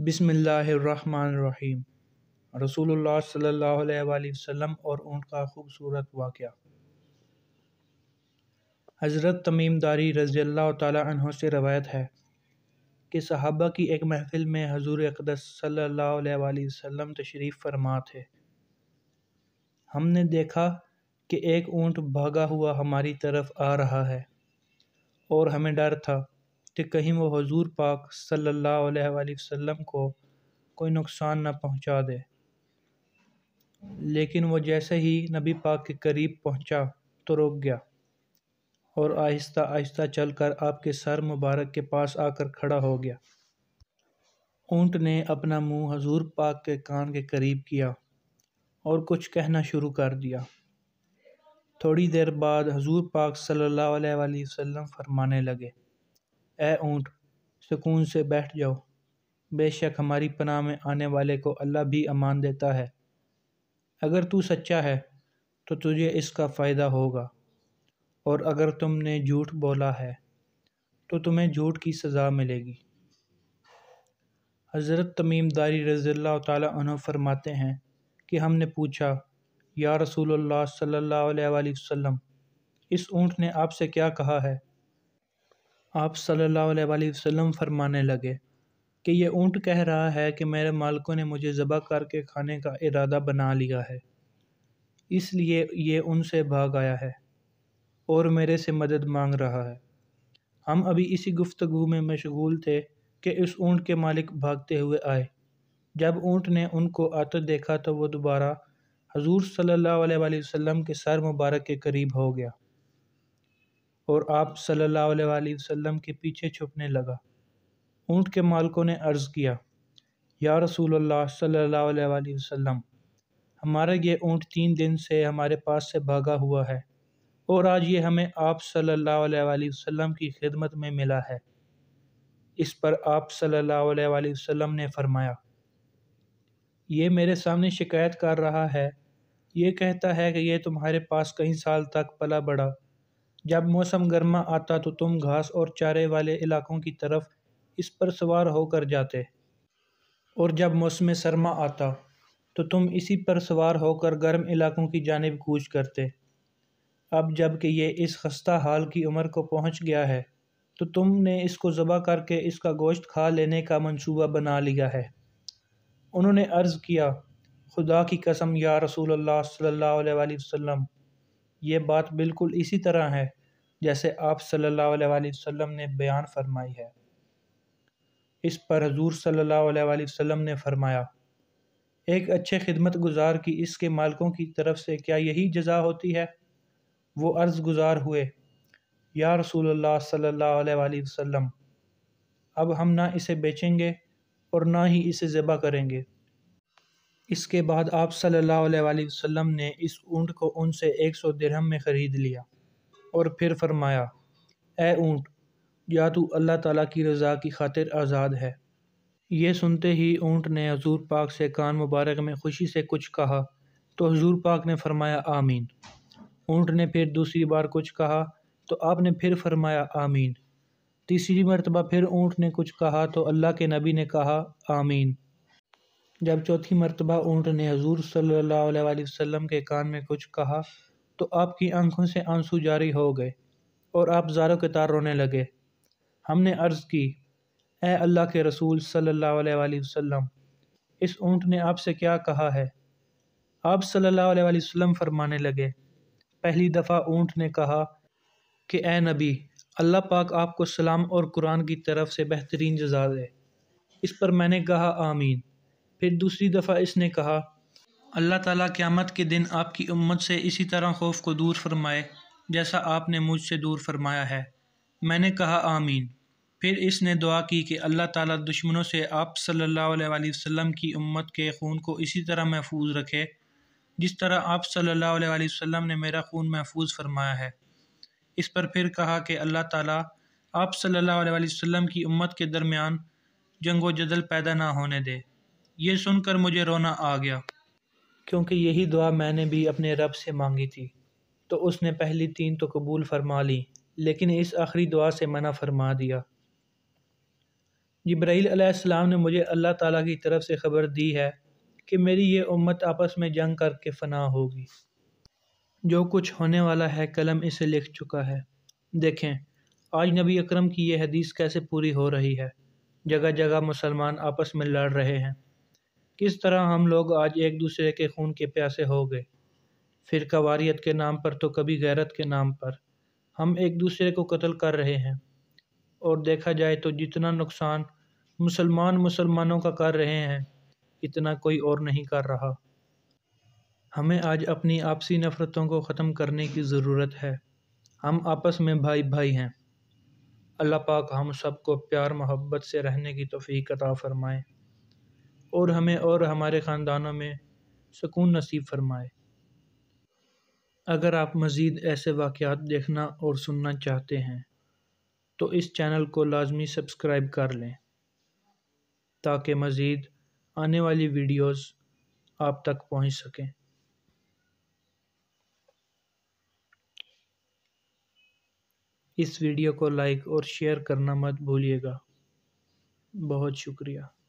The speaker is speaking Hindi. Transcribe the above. बिस्मिल्लाहिर्रहमानिर्रहीम। रसूलुल्लाह सल्लल्लाहु अलैहि वसल्लम और उनका खूबसूरत वाक़या। हज़रत तमीम दारी रज़ियल्लाहु ताला अन्हु से रवायत है कि सहाबा की एक महफ़िल में हज़ूर अक़दस सल्लल्लाहु अलैहि वसल्लम तशरीफ़ फरमा थे। हमने देखा कि एक ऊँट भागा हुआ हमारी तरफ आ रहा है और हमें डर था कि कहीं वो हुज़ूर पाक सल्लल्लाहु अलैहि वसल्लम को कोई नुकसान न पहुंचा दे, लेकिन वो जैसे ही नबी पाक के करीब पहुंचा तो रुक गया और आहिस्ता आहिस्ता चलकर आपके सर मुबारक के पास आकर खड़ा हो गया। ऊँट ने अपना मुंह हुज़ूर पाक के कान के करीब किया और कुछ कहना शुरू कर दिया। थोड़ी देर बाद हुज़ूर पाक सल्लल्लाहु अलैहि वसल्लम फरमाने लगे, ए ऊँट, सुकून से बैठ जाओ, बेशक हमारी पनाह में आने वाले को अल्लाह भी अमान देता है। अगर तू सच्चा है तो तुझे इसका फ़ायदा होगा, और अगर तुमने झूठ बोला है तो तुम्हें झूठ की सज़ा मिलेगी। हज़रत तमीम दारी रज़ियल्लाहु ताला अन्हु फरमाते हैं कि हमने पूछा, या रसूलुल्लाह सल्लल्लाहु अलैहि वसल्लम, इस ऊँट ने आपसे क्या कहा है? आप सल्लल्लाहु अलैहि वसल्लम फरमाने लगे कि यह ऊँट कह रहा है कि मेरे मालिकों ने मुझे ज़बह करके खाने का इरादा बना लिया है, इसलिए ये उनसे भाग आया है और मेरे से मदद मांग रहा है। हम अभी इसी गुफ्तगू में मशगूल थे कि इस ऊँट के मालिक भागते हुए आए। जब ऊँट ने उनको आते देखा तो वो दोबारा हुज़ूर सल्लल्लाहु अलैहि वसल्लम के सर मुबारक के करीब हो गया और आप सल्लल्लाहु अलैहि वसल्लम के पीछे छुपने लगा। ऊँट के मालिकों ने अर्ज़ किया, या रसूलुल्लाह सल्लल्लाहु अलैहि वसल्लम, हमारा ये ऊँट 3 दिन से हमारे पास से भागा हुआ है और आज ये हमें आप सल्लल्लाहु अलैहि वसल्लम की खिदमत में मिला है। इस पर आप सल्लल्लाहु अलैहि वसल्लम ने फरमाया, ये मेरे सामने शिकायत कर रहा है, ये कहता है कि ये तुम्हारे पास कई साल तक पला बढ़ा। जब मौसम गर्मा आता तो तुम घास और चारे वाले इलाकों की तरफ इस पर सवार होकर जाते, और जब मौसम सरमा आता तो तुम इसी पर सवार होकर गर्म इलाकों की जानिब कूच करते। अब जबकि ये इस खस्ता हाल की उम्र को पहुंच गया है तो तुमने इसको ज़बह करके इसका गोश्त खा लेने का मंसूबा बना लिया है। उन्होंने अर्ज़ किया, खुदा की कसम या रसूलुल्लाह सल्लल्लाहु अलैहि वसल्लम, ये बात बिल्कुल इसी तरह है जैसे आप सल्लल्लाहु अलैहि वसल्लम ने बयान फरमाई है। इस पर हुजूर सल्लल्लाहु अलैहि वसल्लम ने फरमाया, एक अच्छे खिदमत गुजार की इसके मालिकों की तरफ से क्या यही जज़ा होती है? वो अर्ज़ गुजार हुए, या रसूलुल्लाह सल्लल्लाहु अलैहि वसल्लम, अब हम ना इसे बेचेंगे और ना ही इसे ज़बह करेंगे। इसके बाद आप सल्लल्लाहु अलैहि वसल्लम ने इस ऊँट को उनसे 100 दिरहम में ख़रीद लिया और फिर फरमाया, ए ऊँट, या तू अल्लाह ताला की रज़ा की खातिर आज़ाद है। ये सुनते ही ऊँट ने हुज़ूर पाक से कान मुबारक में ख़ुशी से कुछ कहा तो हुज़ूर पाक ने फरमाया, आमीन। ऊँट ने फिर दूसरी बार कुछ कहा तो आपने फिर फरमाया, आमीन। तीसरी मरतबा फिर ऊँट ने कुछ कहा तो अल्लाह के नबी ने कहा, आमीन। जब चौथी मरतबा ऊँट ने हुज़ूर सल्लल्लाहु अलैहि वसल्लम के कान में कुछ कहा तो आपकी आंखों से आंसू जारी हो गए और आप ज़ारो के तार रोने लगे। हमने अर्ज़ की, ए अल्लाह के रसूल सल्लल्लाहु अलैहि वसल्लम, इस ऊँट ने आपसे क्या कहा है? आप सल्लल्लाहु अलैहि वसल्लम फरमाने लगे, पहली दफ़ा ऊँट ने कहा कि ए नबी, अल्लाह पाक आपको सलाम और कुरान की तरफ से बेहतरीन जज़ा दे। इस पर मैंने कहा, आमीन। फिर दूसरी दफ़ा इसने कहा, अल्लाह ताला क़यामत के दिन आपकी उम्मत से इसी तरह खौफ को दूर फरमाए जैसा आपने मुझसे दूर फरमाया है। मैंने कहा, आमीन। फिर इसने दुआ की कि अल्लाह ताला दुश्मनों से आप सल्लल्लाहु अलैहि वसल्लम की उम्मत के खून को इसी तरह महफूज रखे जिस तरह आप सल्लल्लाहु अलैहि वसल्लम ने मेरा खून महफूज फरमाया है। इस पर फिर कहा कि अल्लाह ताला आप सल्लल्लाहु अलैहि वसल्लम की उम्मत के दरमियान जंगो जदल पैदा ना होने दे। ये सुनकर मुझे रोना आ गया, क्योंकि यही दुआ मैंने भी अपने रब से मांगी थी, तो उसने पहली 3 तो कबूल फरमा ली, लेकिन इस आखिरी दुआ से मना फरमा दिया। जिब्राईल अलैहिस्सलाम ने मुझे अल्लाह ताला की तरफ से ख़बर दी है कि मेरी ये उम्मत आपस में जंग करके फ़ना होगी। जो कुछ होने वाला है कलम इसे लिख चुका है। देखें आज नबी अकरम की ये हदीस कैसे पूरी हो रही है। जगह जगह मुसलमान आपस में लड़ रहे हैं। किस तरह हम लोग आज एक दूसरे के खून के प्यासे हो गए, फ़िरकावारियत के नाम पर तो कभी गैरत के नाम पर हम एक दूसरे को कत्ल कर रहे हैं। और देखा जाए तो जितना नुकसान मुसलमान मुसलमानों का कर रहे हैं इतना कोई और नहीं कर रहा। हमें आज अपनी आपसी नफ़रतों को ख़त्म करने की ज़रूरत है। हम आपस में भाई भाई हैं। अल्लाह पाक हम सबको प्यार मोहब्बत से रहने की तौफीक अता फ़रमाए और हमें और हमारे ख़ानदानों में सुकून नसीब फ़रमाए। अगर आप मज़ीद ऐसे वाक़यात देखना और सुनना चाहते हैं तो इस चैनल को लाजमी सब्सक्राइब कर लें ताकि मज़ीद आने वाली वीडियोस आप तक पहुंच सकें। इस वीडियो को लाइक और शेयर करना मत भूलिएगा। बहुत शुक्रिया।